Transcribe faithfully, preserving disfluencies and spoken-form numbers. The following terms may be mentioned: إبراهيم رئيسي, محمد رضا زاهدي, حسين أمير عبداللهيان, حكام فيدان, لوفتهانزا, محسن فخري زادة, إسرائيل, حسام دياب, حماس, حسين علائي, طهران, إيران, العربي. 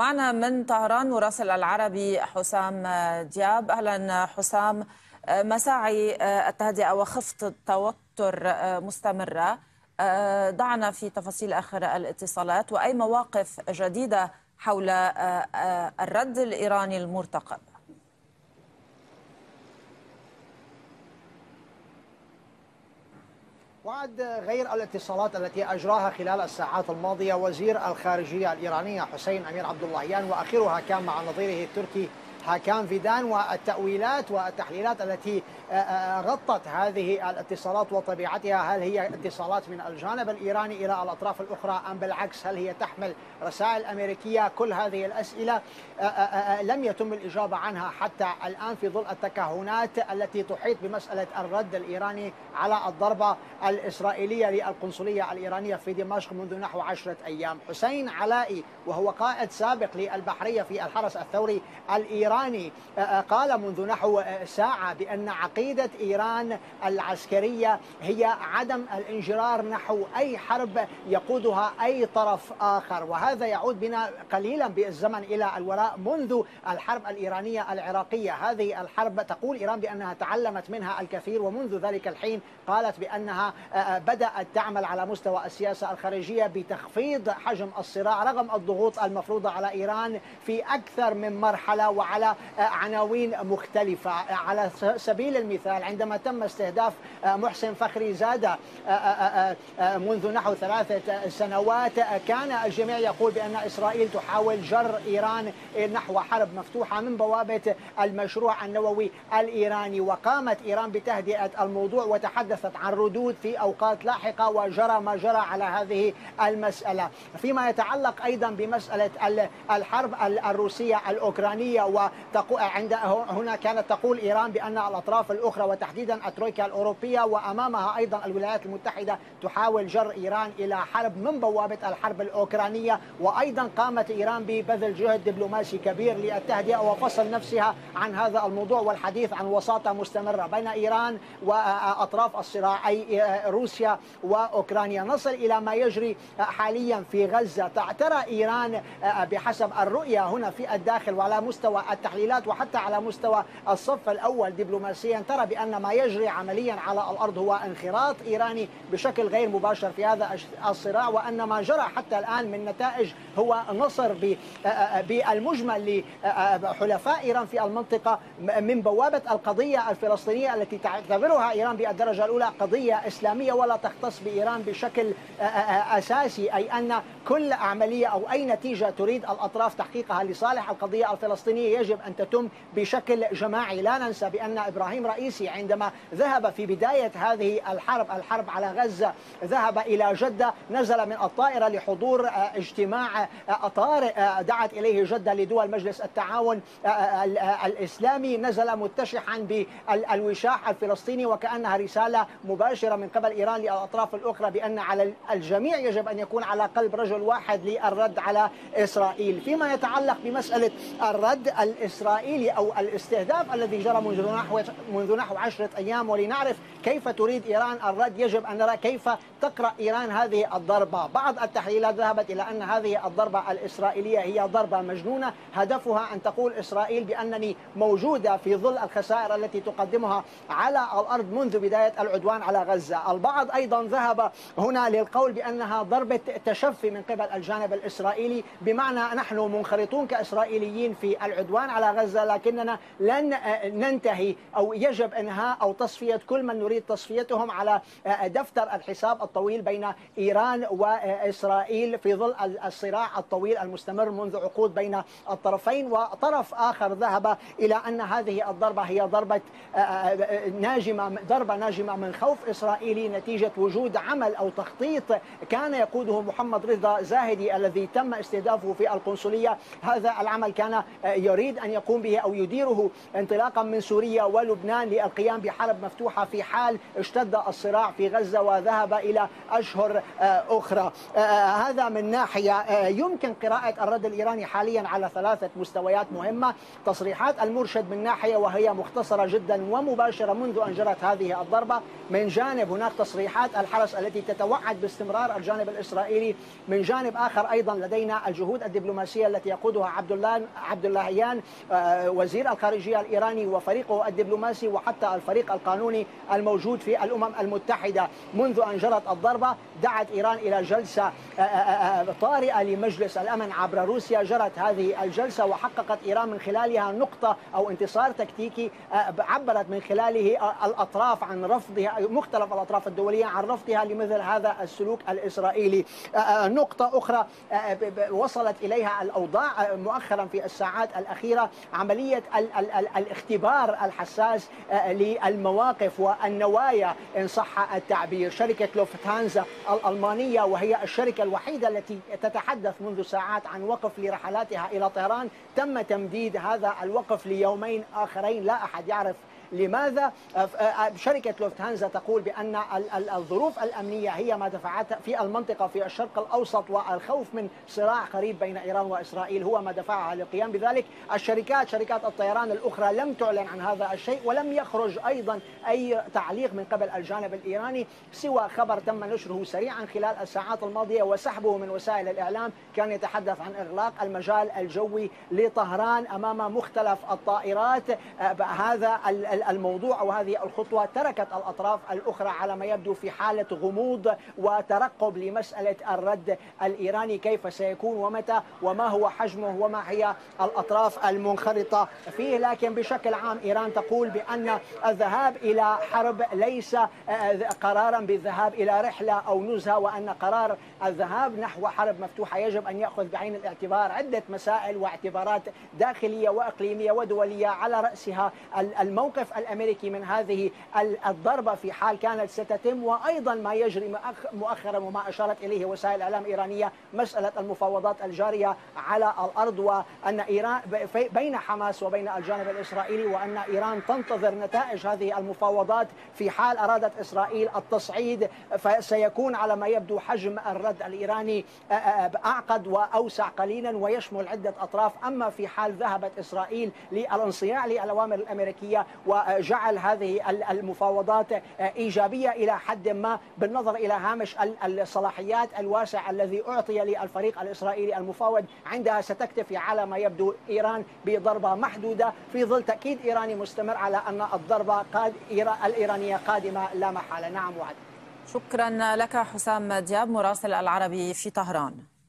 معنا من طهران مراسل العربي حسام دياب. أهلا حسام، مساعي التهدئة وخفض التوتر مستمرة، ضعنا في تفاصيل آخر الاتصالات وأي مواقف جديدة حول الرد الإيراني المرتقب؟ بعد غير الاتصالات التي أجراها خلال الساعات الماضية وزير الخارجية الإيرانية حسين أمير عبداللهيان، وأخرها كان مع نظيره التركي حكام فيدان، والتأويلات والتحليلات التي غطت هذه الاتصالات وطبيعتها، هل هي اتصالات من الجانب الإيراني إلى الأطراف الأخرى أم بالعكس هل هي تحمل رسائل أمريكية، كل هذه الأسئلة لم يتم الإجابة عنها حتى الآن في ظل التكهنات التي تحيط بمسألة الرد الإيراني على الضربة الإسرائيلية للقنصلية الإيرانية في دمشق منذ نحو عشرة أيام. حسين علائي وهو قائد سابق للبحرية في الحرس الثوري الإيراني الإيراني قال منذ نحو ساعة بأن عقيدة إيران العسكرية هي عدم الانجرار نحو أي حرب يقودها أي طرف آخر، وهذا يعود بنا قليلا بالزمن إلى الوراء منذ الحرب الإيرانية العراقية. هذه الحرب تقول إيران بأنها تعلمت منها الكثير، ومنذ ذلك الحين قالت بأنها بدأت تعمل على مستوى السياسة الخارجية بتخفيض حجم الصراع رغم الضغوط المفروضة على إيران في أكثر من مرحلة وعلى على عناوين مختلفة. على سبيل المثال عندما تم استهداف محسن فخري زادة منذ نحو ثلاثة سنوات كان الجميع يقول بأن إسرائيل تحاول جر إيران نحو حرب مفتوحة من بوابة المشروع النووي الإيراني، وقامت إيران بتهدئة الموضوع وتحدثت عن ردود في أوقات لاحقة وجرى ما جرى على هذه المسألة. فيما يتعلق أيضا بمسألة الحرب الروسية الأوكرانية، وعند هنا كانت تقول إيران بأن الأطراف الأخرى وتحديدا الترويكا الأوروبية وأمامها أيضا الولايات المتحدة تحاول جر إيران إلى حرب من بوابة الحرب الأوكرانية، وأيضا قامت إيران ببذل جهد دبلوماسي كبير للتهدئة وفصل نفسها عن هذا الموضوع والحديث عن وساطة مستمرة بين إيران وأطراف الصراع أي روسيا وأوكرانيا. نصل إلى ما يجري حاليا في غزة. تعترى إيران بحسب الرؤية هنا في الداخل وعلى مستوى التحليلات وحتى على مستوى الصف الأول دبلوماسيا، ترى بأن ما يجري عمليا على الأرض هو انخراط إيراني بشكل غير مباشر في هذا الصراع، وأن ما جرى حتى الآن من نتائج هو نصر بالمجمل لحلفاء إيران في المنطقة من بوابة القضية الفلسطينية التي تعتبرها إيران بالدرجة الأولى قضية إسلامية ولا تختص بإيران بشكل أساسي، أي أن كل عملية أو أي نتيجة تريد الأطراف تحقيقها لصالح القضية الفلسطينية يجب أن تتم بشكل جماعي. لا ننسى بأن إبراهيم رئيسي عندما ذهب في بداية هذه الحرب الحرب على غزة ذهب إلى جدة، نزل من الطائرة لحضور اجتماع طارئ دعت إليه جدة لدول مجلس التعاون الإسلامي، نزل متشحا بالوشاح الفلسطيني وكأنها رسالة مباشرة من قبل إيران للأطراف الأخرى بأن على الجميع يجب أن يكون على قلب رجل واحد للرد على إسرائيل. فيما يتعلق بمسألة الرد الإسرائيلي أو الاستهداف الذي جرى منذ نحو منذ نحو عشرة أيام، ولنعرف كيف تريد إيران الرد يجب أن نرى كيف تقرأ إيران هذه الضربة. بعض التحليلات ذهبت إلى أن هذه الضربة الإسرائيلية هي ضربة مجنونة هدفها أن تقول إسرائيل بأنني موجودة في ظل الخسائر التي تقدمها على الأرض منذ بداية العدوان على غزة. البعض أيضا ذهب هنا للقول بأنها ضربة تشفي من قبل الجانب الإسرائيلي، بمعنى نحن منخرطون كإسرائيليين في العدوان على غزة لكننا لن ننتهي أو يجب إنهاء أو تصفية كل من نريد تصفيتهم على دفتر الحساب الطويل بين إيران وإسرائيل في ظل الصراع الطويل المستمر منذ عقود بين الطرفين. وطرف آخر ذهب إلى أن هذه الضربة هي ضربة ناجمة ضربة ناجمة من خوف إسرائيلي نتيجة وجود عمل أو تخطيط كان يقوده محمد رضا زاهدي الذي تم استهدافه في القنصلية. هذا العمل كان يريد أن يقوم به أو يديره انطلاقا من سوريا ولبنان للقيام بحرب مفتوحة في حال اشتد الصراع في غزة، وذهب إلى إلى أشهر أخرى. هذا من ناحية. يمكن قراءة الرد الإيراني حاليا على ثلاثة مستويات مهمة: تصريحات المرشد من ناحية وهي مختصرة جدا ومباشرة منذ أن جرت هذه الضربة، من جانب هناك تصريحات الحرس التي تتوعد باستمرار الجانب الإسرائيلي، من جانب آخر أيضا لدينا الجهود الدبلوماسية التي يقودها عبداللهيان وزير الخارجية الإيراني وفريقه الدبلوماسي وحتى الفريق القانوني الموجود في الأمم المتحدة. منذ أن جرت الضربة دعت إيران إلى جلسة طارئة لمجلس الأمن عبر روسيا، جرت هذه الجلسة وحققت إيران من خلالها نقطة أو انتصار تكتيكي عبرت من خلاله الأطراف عن رفضها، مختلف الأطراف الدولية عن رفضها لمثل هذا السلوك الإسرائيلي. نقطة أخرى وصلت إليها الأوضاع مؤخرا في الساعات الأخيرة عملية ال ال ال الاختبار الحساس للمواقف والنوايا إن صح التعبير. شركة لوفتهانزا الألمانية وهي الشركة الوحيدة التي تتحدث منذ ساعات عن وقف لرحلاتها إلى طهران، تم تمديد هذا الوقف ليومين آخرين، لا أحد يعرف لماذا. شركة لوفتهانزا تقول بأن الظروف الأمنية هي ما دفعتها في المنطقة في الشرق الأوسط، والخوف من صراع قريب بين إيران وإسرائيل هو ما دفعها للقيام بذلك. الشركات شركات الطيران الأخرى لم تعلن عن هذا الشيء، ولم يخرج أيضا أي تعليق من قبل الجانب الإيراني سوى خبر تم نشره سريعا خلال الساعات الماضية وسحبه من وسائل الإعلام كان يتحدث عن إغلاق المجال الجوي لطهران أمام مختلف الطائرات. هذا الموضوع وهذه الخطوة تركت الأطراف الأخرى على ما يبدو في حالة غموض وترقب لمسألة الرد الإيراني، كيف سيكون ومتى وما هو حجمه وما هي الأطراف المنخرطة فيه. لكن بشكل عام إيران تقول بأن الذهاب إلى حرب ليس قرارا بالذهاب إلى رحلة أو نزهة، وأن قرار الذهاب نحو حرب مفتوحة يجب أن يأخذ بعين الاعتبار عدة مسائل واعتبارات داخلية وإقليمية ودولية، على رأسها الموقف الأمريكي من هذه الضربة في حال كانت ستتم، وأيضا ما يجري مؤخرا وما أشارت إليه وسائل الإعلام الإيرانية، مسألة المفاوضات الجارية على الأرض وأن إيران بين حماس وبين الجانب الإسرائيلي، وأن إيران تنتظر نتائج هذه المفاوضات. في حال أرادت إسرائيل التصعيد فسيكون على ما يبدو حجم الرد الإيراني أعقد وأوسع قليلا ويشمل عدة أطراف. أما في حال ذهبت إسرائيل للانصياع للأوامر الأمريكية و جعل هذه المفاوضات إيجابية إلى حد ما بالنظر إلى هامش الصلاحيات الواسع الذي أعطي للفريق الإسرائيلي المفاوض، عندها ستكتفي على ما يبدو إيران بضربة محدودة في ظل تأكيد إيراني مستمر على أن الضربة الإيرانية قادمة لا محالة. نعم وعد. شكرا لك حسام دياب مراسل العربي في طهران.